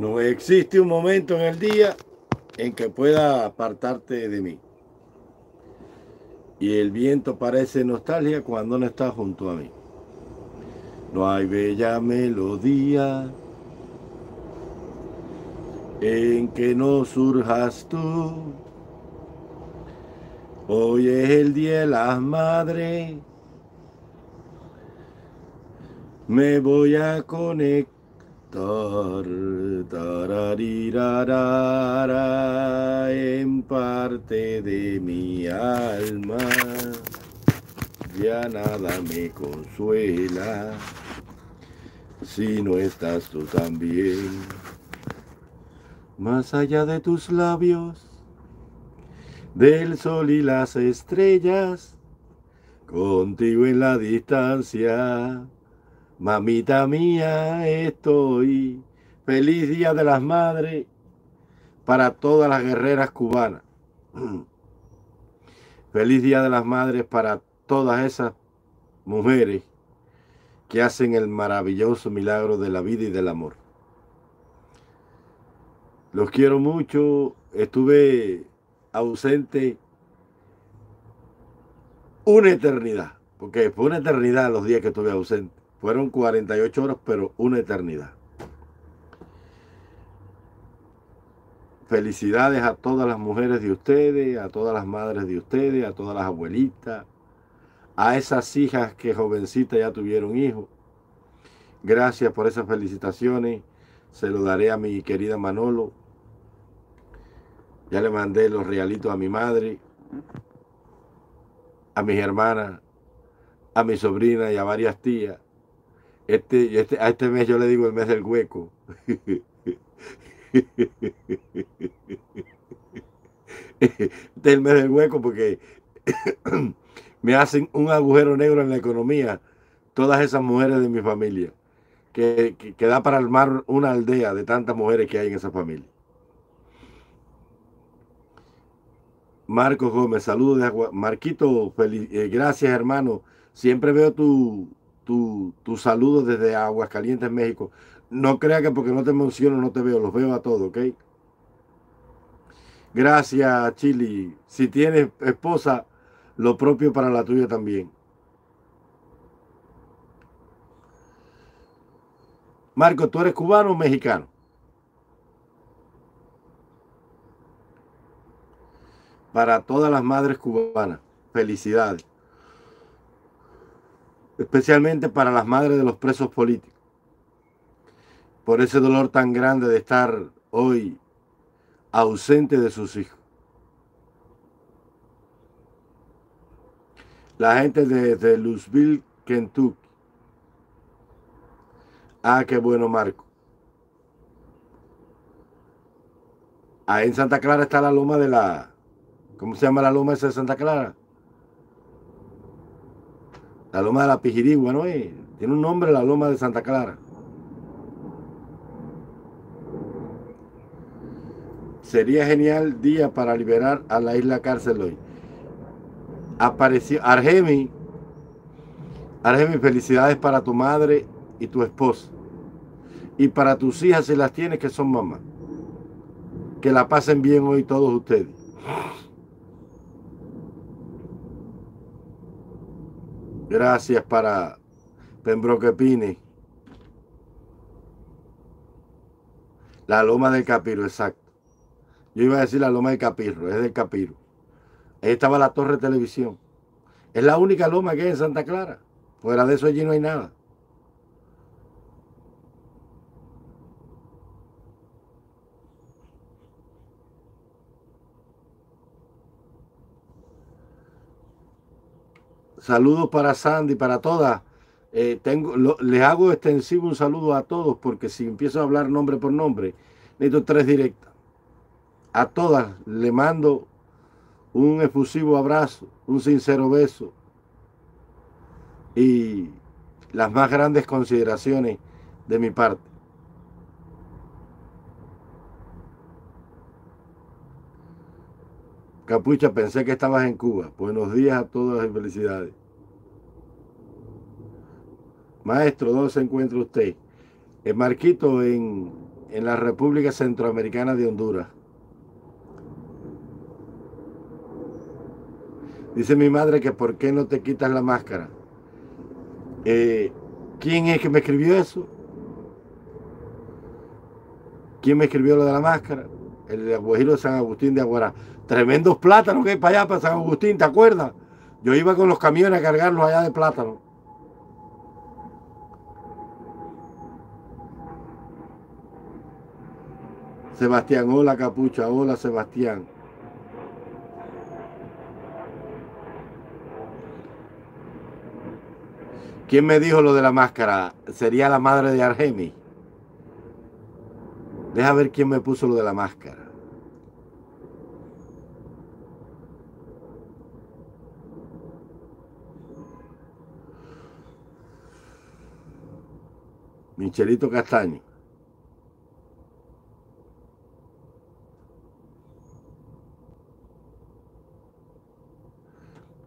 No existe un momento en el día en que pueda apartarte de mí. Y el viento parece nostalgia cuando no está junto a mí. No hay bella melodía en que no surjas tú. Hoy es el día de las madres. Me voy a conectar en parte de mi alma. Ya nada me consuela si no estás tú también. Más allá de tus labios, del sol y las estrellas, contigo en la distancia. Mamita mía, estoy. Feliz Día de las Madres para todas las guerreras cubanas. Feliz Día de las Madres para todas esas mujeres que hacen el maravilloso milagro de la vida y del amor. Los quiero mucho. Estuve ausente una eternidad, porque fue una eternidad los días que estuve ausente. Fueron 48 horas, pero una eternidad. Felicidades a todas las mujeres de ustedes, a todas las madres de ustedes, a todas las abuelitas, a esas hijas que jovencitas ya tuvieron hijos. Gracias por esas felicitaciones. Se lo daré a mi querida Manolo. Ya le mandé los regalitos a mi madre, a mis hermanas, a mi sobrina y a varias tías. A este mes yo le digo el mes del hueco. Este es el mes del hueco porque me hacen un agujero negro en la economía todas esas mujeres de mi familia, que da para armar una aldea de tantas mujeres que hay en esa familia. Marcos Gómez, saludos de Agua. Marquito, feliz, gracias hermano. Siempre veo tu saludo desde Aguascalientes, México. No crea que porque no te menciono no te veo, los veo a todos, ¿ok? Gracias, Chili. Si tienes esposa, lo propio para la tuya también. Marco, ¿tú eres cubano o mexicano? Para todas las madres cubanas, felicidades. Especialmente para las madres de los presos políticos, por ese dolor tan grande de estar hoy ausente de sus hijos. La gente de Louisville, Kentucky. Ah, qué bueno, Marco. Ahí en Santa Clara está la loma de la... ¿Cómo se llama la loma esa de Santa Clara? La loma de la Pijirigua, ¿no es? Tiene un nombre la loma de Santa Clara. Sería genial día para liberar a la isla cárcel hoy. Apareció Argemi. Argemi, felicidades para tu madre y tu esposa. Y para tus hijas, si las tienes, que son mamás. Que la pasen bien hoy todos ustedes. Gracias para Pembroke Pines. La loma del Capiro, exacto. Yo iba a decir la loma del Capiro, es del Capiro. Ahí estaba la torre de televisión. Es la única loma que hay en Santa Clara. Fuera de eso allí no hay nada. Saludos para Sandy, para todas. Les hago extensivo un saludo a todos, porque si empiezo a hablar nombre por nombre, necesito 3 directas. A todas le mando un efusivo abrazo, un sincero beso y las más grandes consideraciones de mi parte. Capucha, pensé que estabas en Cuba. Buenos días a todas y felicidades. Maestro, ¿dónde se encuentra usted? Marquito, en en la República Centroamericana de Honduras. Dice mi madre que ¿por qué no te quitas la máscara? ¿Quién es que me escribió eso? ¿Quién me escribió lo de la máscara? El aguajiro de San Agustín de Aguará. Tremendos plátanos que hay para allá, para San Agustín, ¿te acuerdas? Yo iba con los camiones a cargarlos allá de plátano. Sebastián, hola Capucha, hola Sebastián. ¿Quién me dijo lo de la máscara? Sería la madre de Argemi. Deja ver quién me puso lo de la máscara. Michelito Castaño.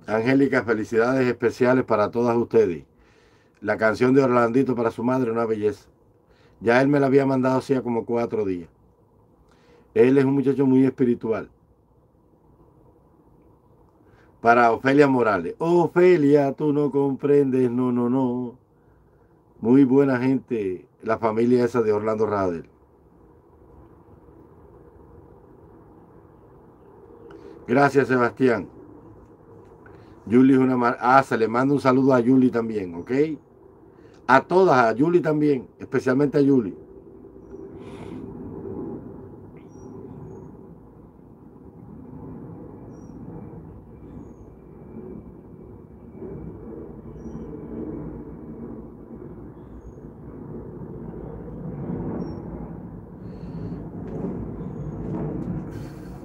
Angélica, felicidades especiales para todas ustedes. La canción de Orlandito para su madre, una belleza. Ya él me la había mandado hacía como 4 días. Él es un muchacho muy espiritual. Para Ofelia Morales. Ofelia, tú no comprendes, no, no, no. Muy buena gente, la familia esa de Orlando Radel. Gracias, Sebastián. Yuli es una mar... Ah, se le manda un saludo a Yuli también, ¿ok? A todas, a Yuli también, especialmente a Yuli.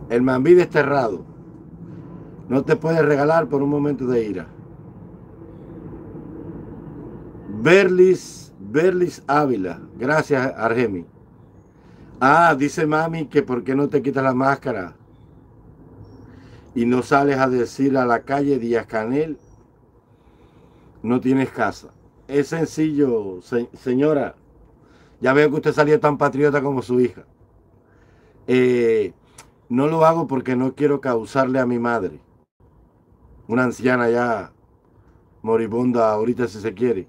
El Mambí desterrado. No te puedes regalar por un momento de ira. Berlis Ávila. Gracias, Argemi. Ah, dice mami que por qué no te quitas la máscara y no sales a decir a la calle Díaz Canel, no tienes casa. Es sencillo, señora. Ya veo que usted salió tan patriota como su hija. No lo hago porque no quiero causarle a mi madre, una anciana ya moribunda ahorita si se quiere.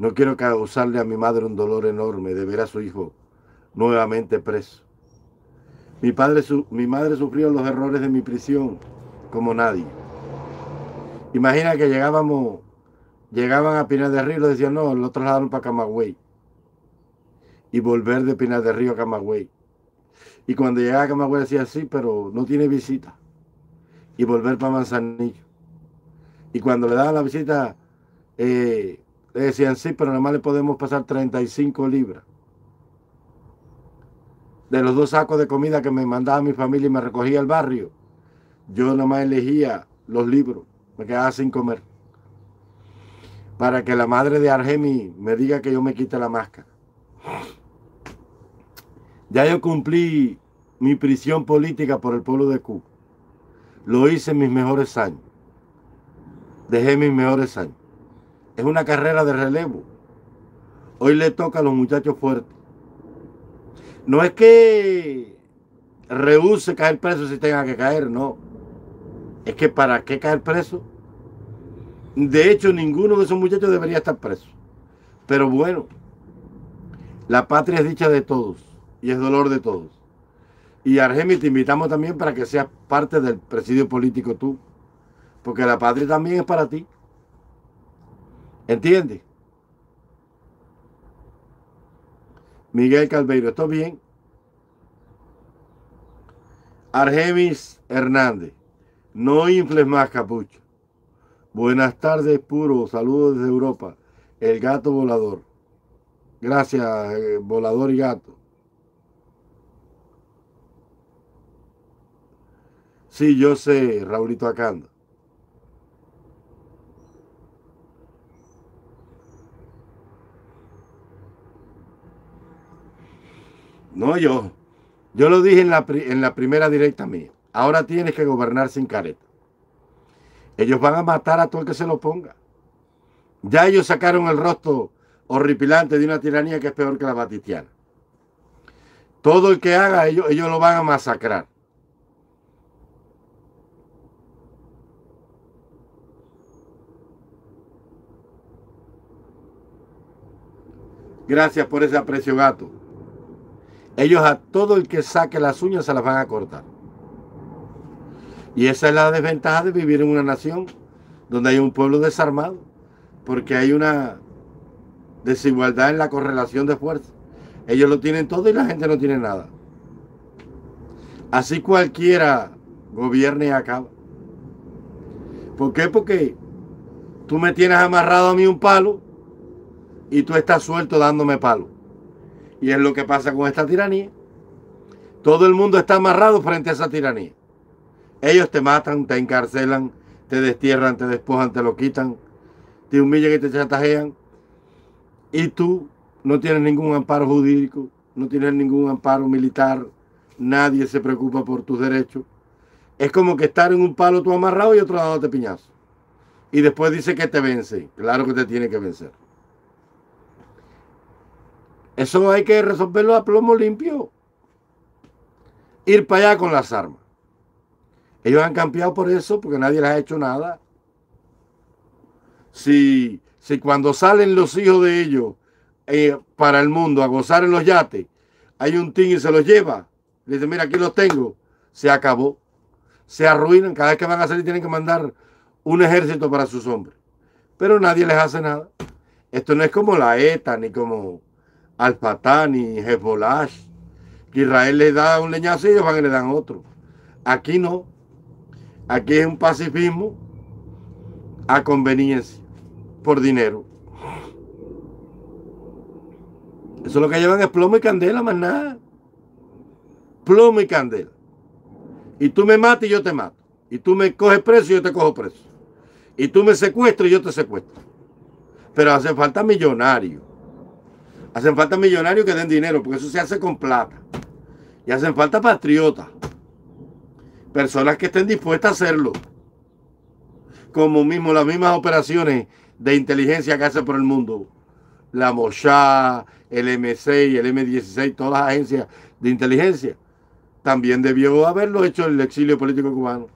No quiero causarle a mi madre un dolor enorme de ver a su hijo nuevamente preso. Mi madre sufrió los errores de mi prisión como nadie. Imagina que llegaban a Pinar del Río y lo decían, no, lo trasladaron para Camagüey. Y volver de Pinar del Río a Camagüey. Y cuando llegaba a Camagüey decía, sí, pero no tiene visita. Y volver para Manzanillo. Y cuando le daban la visita... le decían, sí, pero nada más le podemos pasar 35 libras. De los 2 sacos de comida que me mandaba mi familia y me recogía el barrio, yo nada más elegía los libros, me quedaba sin comer. Para que la madre de Argemi me diga que yo me quite la máscara. Ya yo cumplí mi prisión política por el pueblo de Cuba. Lo hice en mis mejores años. Dejé mis mejores años. Es una carrera de relevo. Hoy le toca a los muchachos fuertes. No es que rehúse caer preso si tenga que caer, no. Es que ¿para qué caer preso? De hecho, ninguno de esos muchachos debería estar preso. Pero bueno, la patria es dicha de todos y es dolor de todos. Y Argemi, te invitamos también para que seas parte del presidio político tú, porque la patria también es para ti. ¿Entiendes? Miguel Calveiro, ¿está bien? Argemis Hernández, no infles más, Capucho. Buenas tardes, puro. Saludos desde Europa. El gato volador. Gracias, volador y gato. Sí, yo sé, Raulito Acanda. No, yo lo dije en la primera directa mía. Ahora tienes que gobernar sin careta. Ellos van a matar a todo el que se lo ponga. Ya ellos sacaron el rostro horripilante de una tiranía que es peor que la batistiana. Todo el que haga, ellos lo van a masacrar. Gracias por ese aprecio, gato. Ellos a todo el que saque las uñas se las van a cortar. Y esa es la desventaja de vivir en una nación donde hay un pueblo desarmado, porque hay una desigualdad en la correlación de fuerzas. Ellos lo tienen todo y la gente no tiene nada. Así cualquiera gobierne y acaba. ¿Por qué? Porque tú me tienes amarrado a mí un palo y tú estás suelto dándome palo. Y es lo que pasa con esta tiranía. Todo el mundo está amarrado frente a esa tiranía. Ellos te matan, te encarcelan, te destierran, te despojan, te lo quitan, te humillan y te chantajean. Y tú no tienes ningún amparo jurídico, no tienes ningún amparo militar, nadie se preocupa por tus derechos. Es como que estar en un palo tú amarrado y otro lado te piñazo. Y después dice que te vence. Claro que te tiene que vencer. Eso hay que resolverlo a plomo limpio. Ir para allá con las armas. Ellos han cambiado por eso, porque nadie les ha hecho nada. Si cuando salen los hijos de ellos para el mundo a gozar en los yates, hay un tin y se los lleva, le dicen, mira, aquí los tengo, se acabó. Se arruinan, cada vez que van a salir tienen que mandar un ejército para sus hombres. Pero nadie les hace nada. Esto no es como la ETA, ni como Al-Fatah, ni Hezbolá, que Israel le da un leñazo y ellos van y le dan otro. Aquí no. Aquí es un pacifismo a conveniencia, por dinero. Eso lo que llevan es plomo y candela, más nada. Plomo y candela. Y tú me matas y yo te mato. Y tú me coges preso y yo te cojo preso. Y tú me secuestras y yo te secuestro. Pero hacen falta millonarios. Hacen falta millonarios que den dinero, porque eso se hace con plata. Y hacen falta patriotas. Personas que estén dispuestas a hacerlo. Como mismo las mismas operaciones de inteligencia que hace por el mundo. La Mossad, el M6, el M16, todas las agencias de inteligencia. También debió haberlo hecho el exilio político cubano.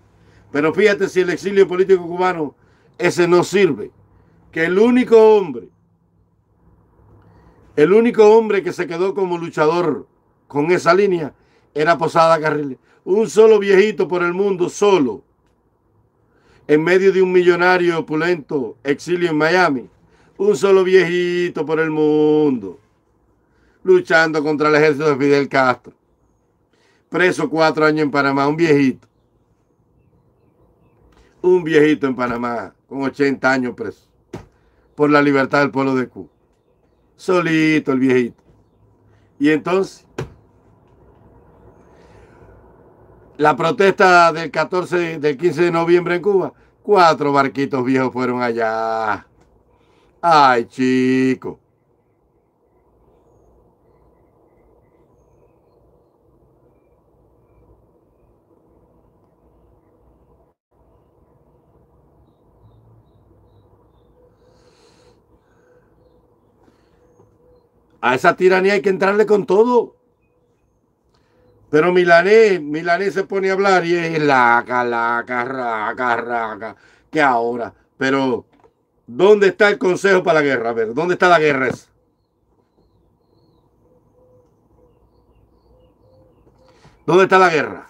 Pero fíjate si el exilio político cubano, ese no sirve. Que el único hombre que se quedó como luchador con esa línea era Posada Carriles. Un solo viejito por el mundo, solo, en medio de un millonario opulento exilio en Miami. Un solo viejito por el mundo, luchando contra el ejército de Fidel Castro. Preso 4 años en Panamá, un viejito. Un viejito en Panamá, con 80 años preso, por la libertad del pueblo de Cuba. Solito el viejito. Y entonces, la protesta del 15 de noviembre en Cuba, 4 barquitos viejos fueron allá. Ay, chico. A esa tiranía hay que entrarle con todo. Pero Milanés se pone a hablar y es raca, que ahora. Pero, ¿dónde está el consejo para la guerra? A ver, ¿dónde está la guerra esa? ¿Dónde está la guerra?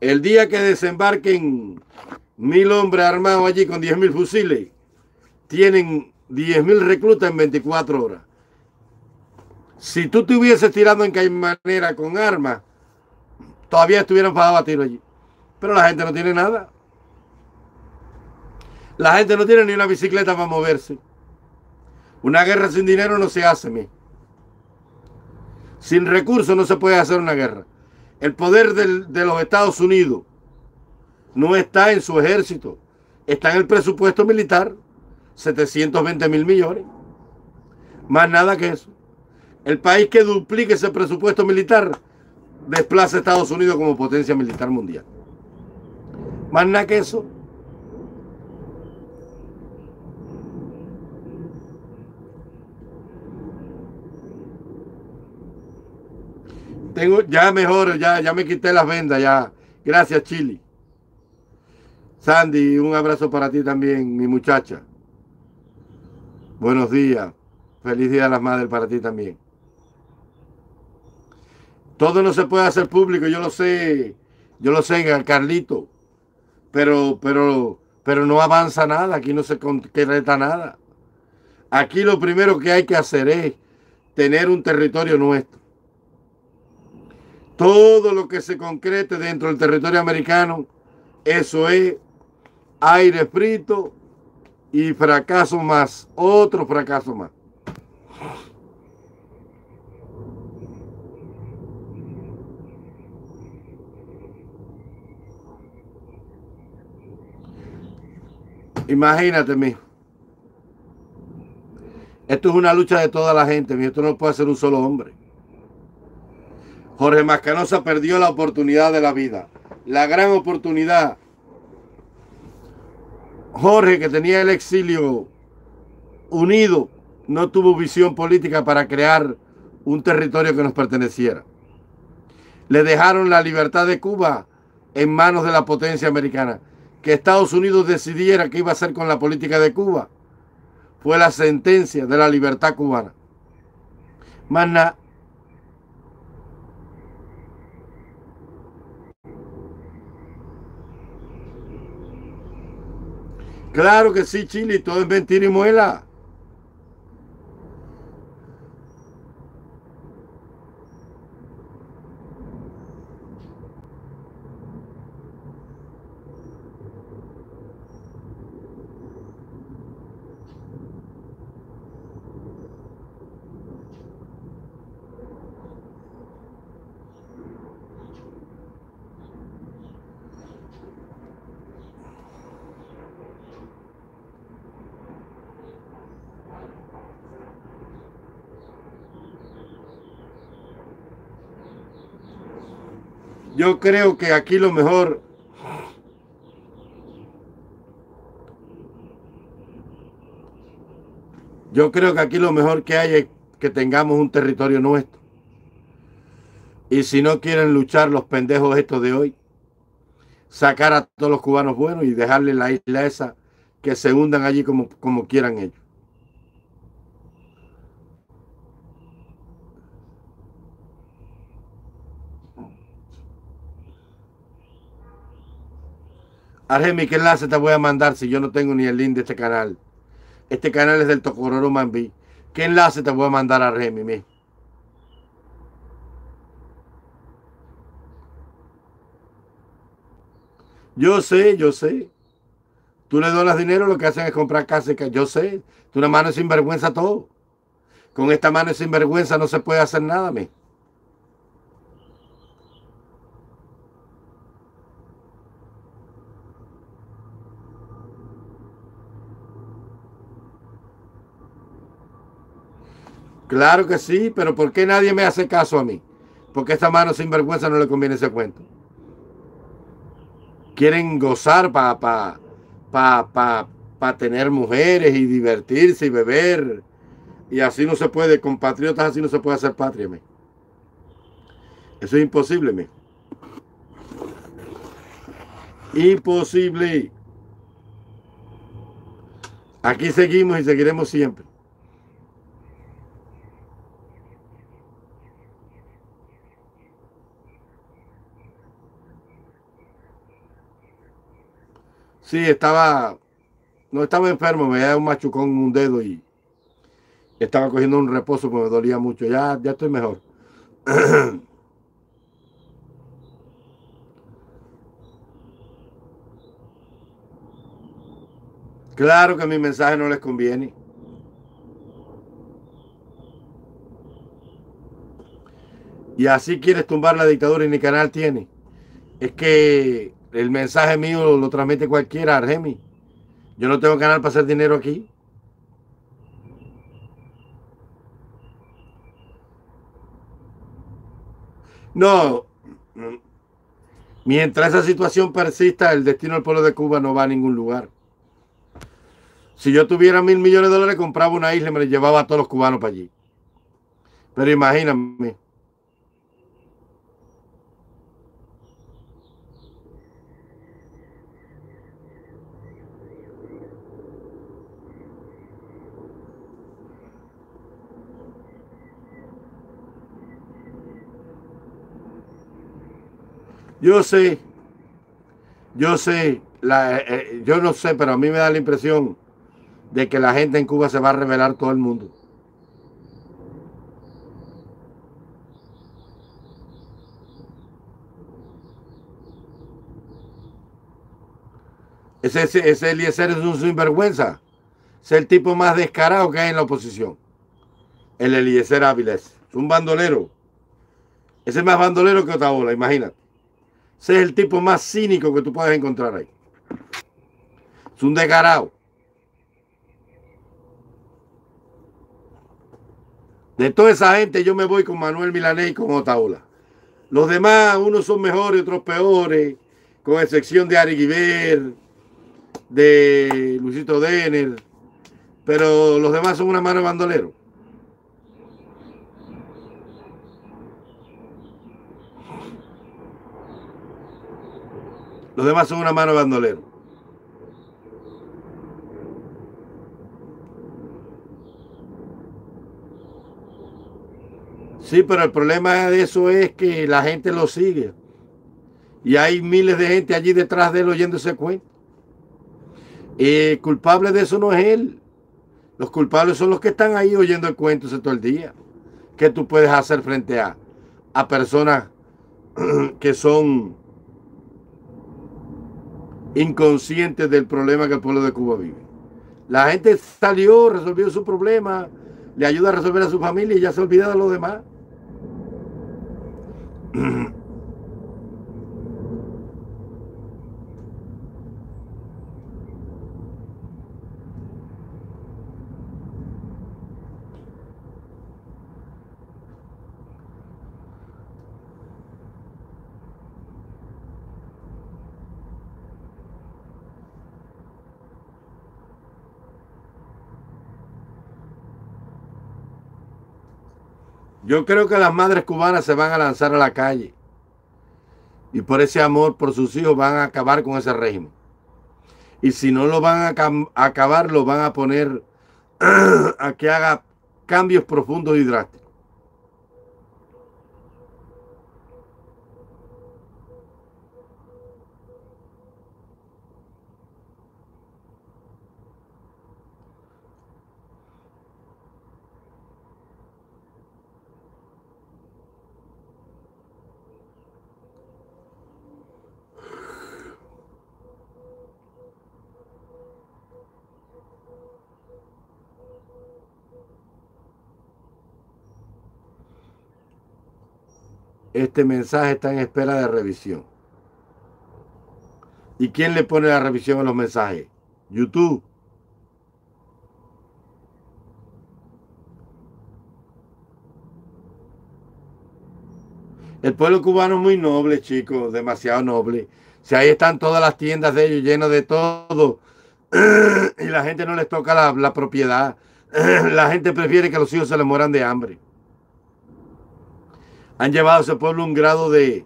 El día que desembarquen 1000 hombres armados allí con 10.000 fusiles, tienen 10.000 reclutas en 24 horas. Si tú te hubieses tirado en Caimanera con armas, todavía estuvieran pagados a tiro allí. Pero la gente no tiene nada. La gente no tiene ni una bicicleta para moverse. Una guerra sin dinero no se hace, mijo. Sin recursos no se puede hacer una guerra. El poder de los Estados Unidos no está en su ejército. Está en el presupuesto militar. 720.000 millones. Más nada que eso. El país que duplique ese presupuesto militar desplaza a Estados Unidos como potencia militar mundial. Más nada que eso. Tengo, ya mejor, ya me quité las vendas, ya. Gracias, Chili. Sandy, un abrazo para ti también, mi muchacha. Buenos días. Feliz Día de las Madres para ti también. Todo no se puede hacer público, yo lo sé. Yo lo sé, Carlito. Pero no avanza nada, aquí no se concreta nada. Aquí lo primero que hay que hacer es tener un territorio nuestro. Todo lo que se concrete dentro del territorio americano, eso es aire frito y fracaso más, otro fracaso más. Imagínate, mijo. Esto es una lucha de toda la gente, mijo. Esto no puede ser un solo hombre. Jorge Mas Canosa perdió la oportunidad de la vida. La gran oportunidad. Jorge, que tenía el exilio unido, no tuvo visión política para crear un territorio que nos perteneciera. Le dejaron la libertad de Cuba en manos de la potencia americana. Que Estados Unidos decidiera qué iba a hacer con la política de Cuba fue la sentencia de la libertad cubana. Más nada. Claro que sí, Chile, todo es mentira y muela. Yo creo que aquí lo mejor que hay es que tengamos un territorio nuestro. Y si no quieren luchar los pendejos estos de hoy, sacar a todos los cubanos buenos y dejarle la isla esa, que se hundan allí como quieran ellos. Argemi, ¿qué enlace te voy a mandar si yo no tengo ni el link de este canal? Este canal es del Tocororo Mambí. ¿Qué enlace te voy a mandar, Argemi? Yo sé, yo sé. Tú le donas dinero, lo que hacen es comprar casa. Yo sé. Tú una mano es sinvergüenza todo. Con esta mano es sinvergüenza no se puede hacer nada, mi. Claro que sí, pero ¿por qué nadie me hace caso a mí? Porque esta mano sinvergüenza no le conviene ese cuento. Quieren gozar para tener mujeres y divertirse y beber. Y así no se puede, compatriotas, así no se puede hacer patria, mi. Eso es imposible, mi. Imposible. Aquí seguimos y seguiremos siempre. Sí, estaba enfermo, me había un machucón en un dedo y estaba cogiendo un reposo porque me dolía mucho. Ya estoy mejor. Claro que mi mensaje no les conviene. Y así quieres tumbar la dictadura y ni canal tiene. Es que el mensaje mío lo transmite cualquiera, Argemi. Yo no tengo canal para hacer dinero aquí. No. Mientras esa situación persista, el destino del pueblo de Cuba no va a ningún lugar. Si yo tuviera $1.000 millones, compraba una isla y me la llevaba a todos los cubanos para allí. Pero imagíname. Yo no sé, pero a mí me da la impresión de que la gente en Cuba se va a rebelar todo el mundo. Ese Eliezer es un sinvergüenza. Es el tipo más descarado que hay en la oposición. El Eliezer Áviles. Es un bandolero. Ese es más bandolero que Otaola, imagínate. Ese es el tipo más cínico que tú puedes encontrar ahí. Es un descarado. De toda esa gente yo me voy con Manuel Milané y con Otaola. Los demás, unos son mejores, otros peores. Con excepción de Ari Guiber, de Luisito Denner, pero los demás son una mano de bandolero. Los demás son una mano de bandolero. Sí, pero el problema de eso es que la gente lo sigue. Y hay miles de gente allí detrás de él oyéndose cuenta. El culpable de eso no es él. Los culpables son los que están ahí oyendo el cuento ese todo el día. ¿Qué tú puedes hacer frente a personas que son inconscientes del problema que el pueblo de Cuba vive? La gente salió, resolvió su problema, le ayuda a resolver a su familia y ya se olvida de los demás. Yo creo que las madres cubanas se van a lanzar a la calle y por ese amor por sus hijos van a acabar con ese régimen. Y si no lo van a acabar, lo van a poner a que haga cambios profundos y drásticos. Este mensaje está en espera de revisión. ¿Y quién le pone la revisión a los mensajes? YouTube. El pueblo cubano es muy noble, chicos, demasiado noble. Si ahí están todas las tiendas de ellos llenas de todo y la gente no les toca la propiedad, la gente prefiere que los hijos se les mueran de hambre. Han llevado a ese pueblo un grado de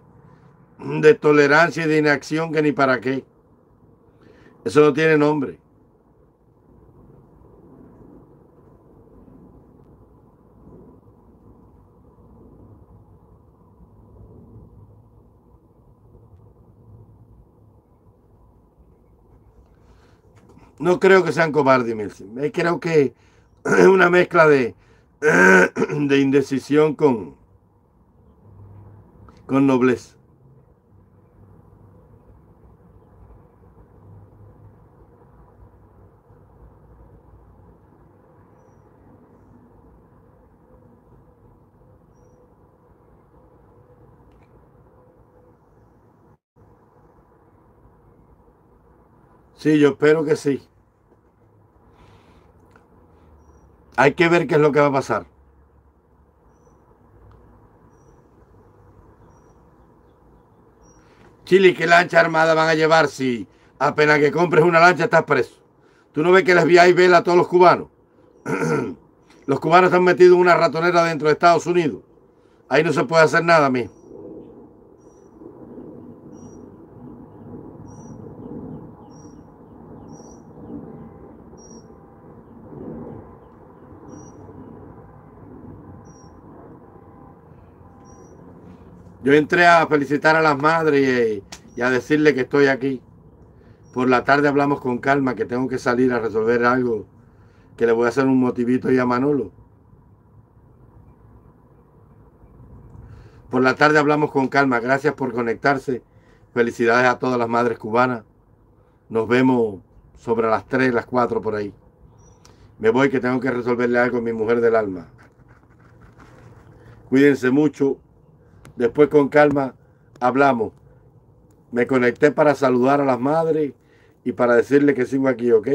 tolerancia y de inacción que ni para qué. Eso no tiene nombre. No creo que sean cobardes, Milton. Creo que es una mezcla de indecisión con nobleza. Sí, yo espero que sí. Hay que ver qué es lo que va a pasar. Chile, ¿qué lancha armada van a llevar? Si apenas que compres una lancha estás preso. ¿Tú no ves que les vi ahí vela a todos los cubanos? Los cubanos están metidos en una ratonera dentro de Estados Unidos. Ahí no se puede hacer nada, mijo. Yo entré a felicitar a las madres y a decirle que estoy aquí. Por la tarde hablamos con calma, que tengo que salir a resolver algo, que le voy a hacer un motivito ya a Manolo. Por la tarde hablamos con calma. Gracias por conectarse. Felicidades a todas las madres cubanas. Nos vemos sobre las 3, las 4 por ahí. Me voy, que tengo que resolverle algo a mi mujer del alma. Cuídense mucho. Después con calma hablamos. Me conecté para saludar a las madres y para decirle que sigo aquí, ¿ok?